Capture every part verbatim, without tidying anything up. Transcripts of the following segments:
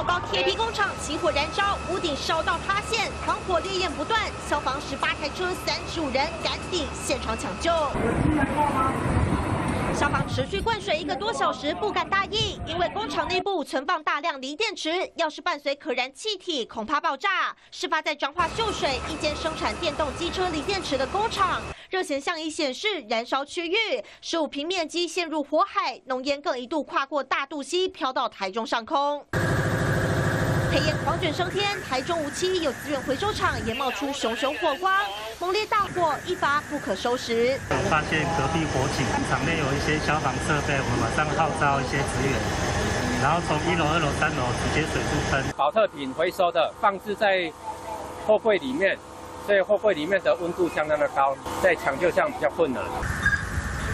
校帮铁皮工厂起火燃烧，屋顶烧到塌陷，防火烈焰不断，消防十八台车、三十五人赶抵现场抢救。消防持续灌水一个多小时，不敢大意，因为工厂内部存放大量锂电池，要是伴随可燃气体，恐怕爆炸。事发在彰化秀水一间生产电动机车锂电池的工厂，热显像仪显示燃烧区域十五平面积陷入火海，浓烟更一度跨过大肚溪，飘到台中上空。 黑烟狂卷升天，台中无期有资源回收厂也冒出熊熊火光，猛烈大火一发不可收拾。发现隔壁火警，场内有一些消防设备，我们马上号召一些职员，然后从一楼、二楼、三楼直接水柱喷。保特瓶回收的放置在货柜里面，所以货柜里面的温度相当的高，在抢救上比较困难。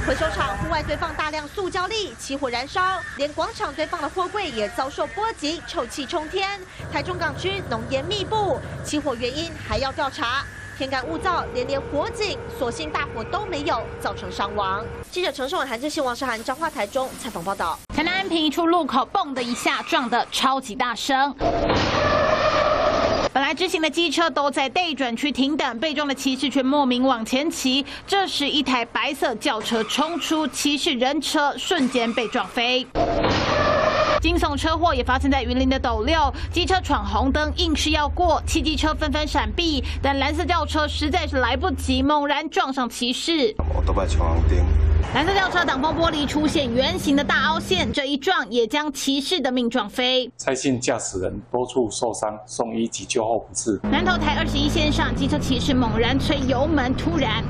回收厂户外堆放大量塑胶粒，起火燃烧，连广场堆放的货柜也遭受波及，臭气冲天。台中港区浓烟密布，起火原因还要调查。天干物燥，连连火警，所幸大火都没有造成伤亡。记者陈胜伟、韩志信、王诗涵、彰化台中采访报道。台南安平一处路口，蹦的一下撞得超级大声。 本来直行的机车都在待转区停等，被撞的骑士却莫名往前骑。这时，一台白色轿车冲出，骑士人车瞬间被撞飞。惊悚车祸也发生在云林的斗六，机车闯红灯硬是要过，汽机车纷纷闪避，但蓝色轿车实在是来不及，猛然撞上骑士。我都被闯红灯。 蓝色轿车挡风玻璃出现圆形的大凹陷，这一撞也将骑士的命撞飞。蔡姓驾驶人多处受伤，送医急救后不治。南投台二十一线上，机车骑士猛然催油门，突然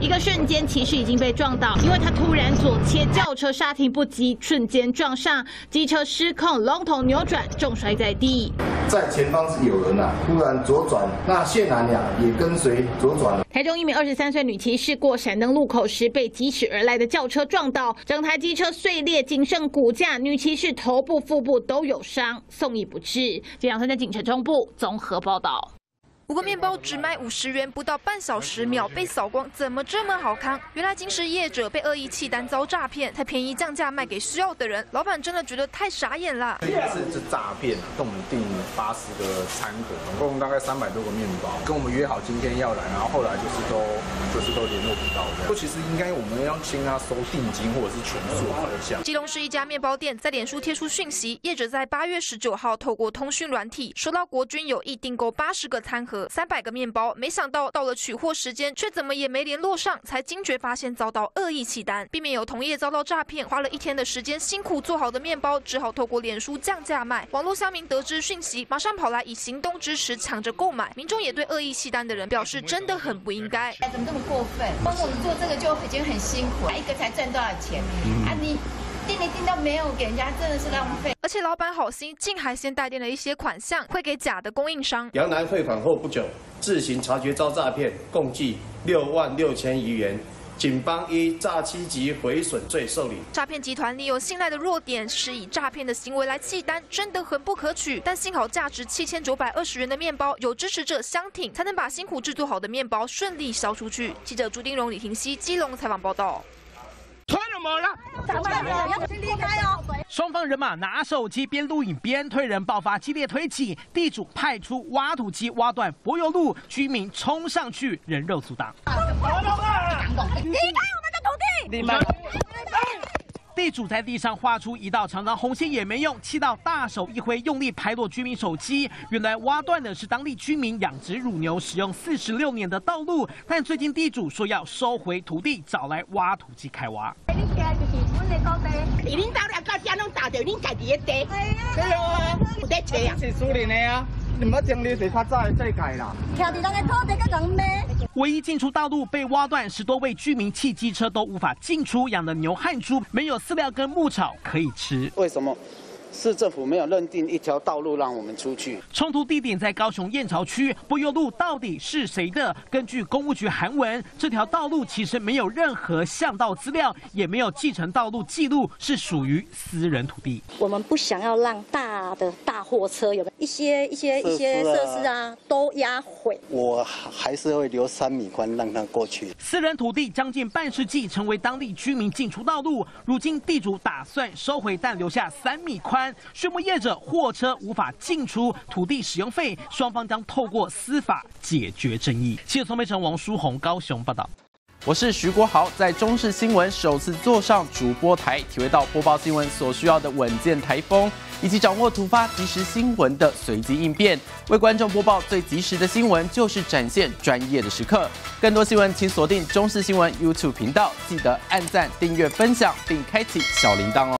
一个瞬间，骑士已经被撞倒，因为他突然左切，轿车刹停不及，瞬间撞上机车，失控，龙头扭转，重摔在地。在前方是有人啊，突然左转，那谢楠呀也跟随左转了。台中一名二十三岁女骑士过闪灯路口时被急 驶而来的轿车撞到，整台机车碎裂，仅剩骨架，女骑士头部、腹部都有伤，送医不治。这两天在警察中部综合报道。 五个面包只卖五十元，不到半小时秒被扫光，怎么这么好康？原来金石业者被恶意弃单遭诈骗，才便宜降价卖给需要的人，老板真的觉得太傻眼了。这个是诈骗啊，跟我们订八十个餐盒，总共大概三百多个面包，跟我们约好今天要来，然后后来就是都就是都联络不到的。其实应该我们要请他收定金或者是全数核销。基隆市一家面包店在脸书贴出讯息，业者在八月十九号透过通讯软体收到国军有意订购八十个餐盒。 三百个面包，没想到到了取货时间，却怎么也没联络上，才惊觉发现遭到恶意弃单，避免有同业遭到诈骗。花了一天的时间，辛苦做好的面包，只好透过脸书降价卖。网络乡民得知讯息，马上跑来以行动支持，抢着购买。民众也对恶意弃单的人表示，真的很不应该。哎，怎么这么过分？帮我们做这个就已经很辛苦了，一个才赚多少钱？啊你。 订也订到没有给人家，真的是浪费。而且老板好心，竟还先带垫了一些款项，会给假的供应商。杨南汇款后不久，自行察觉遭诈骗，共计六万六千余元。 警方依诈欺及毁损罪受理。诈骗集团利用信赖的弱点，施以诈骗的行为来弃单，真的很不可取。但幸好价值七千九百二十元的面包有支持者相挺，才能把辛苦制作好的面包顺利销出去。记者朱丁荣、李廷熙，基隆采访报道。 推什么了？打架了！要离开哦！双方人马拿手机边录影边推人，爆发激烈推挤。地主派出挖土机挖断柏油路，居民冲上去人肉阻挡。离开我们的土地！ 地主在地上画出一道长长红线也没用，气到大手一挥，用力拍落居民手机。原来挖断的是当地居民养殖乳牛使用四十六年的道路，但最近地主说要收回土地，找来挖土机开挖。 唯一进出道路被挖断，十多位居民汽机车都无法进出，养的牛和猪没有饲料跟牧草可以吃。为什么市政府没有认定一条道路让我们出去？冲突地点在高雄燕巢区，柏油路到底是谁的？根据公务局函文，这条道路其实没有任何巷道资料，也没有继承道路记录，是属于私人土地。我们不想要让大的大货车有。 一些一些一些设施啊，都压毁。我还是会留三米宽让它过去。私人土地将近半世纪，成为当地居民进出道路。如今地主打算收回，但留下三米宽。宽，畜牧业者货车无法进出土地使用费，双方将透过司法解决争议。记者宋佩成、王书宏高雄报道。我是徐国豪，在中视新闻首次坐上主播台，体会到播报新闻所需要的稳健台风，以及掌握突发即时新闻的随机应变，为观众播报最及时的新闻，就是展现专业的时刻。更多新闻请锁定中视新闻 YouTube 频道，记得按赞、订阅、分享，并开启小铃铛哦。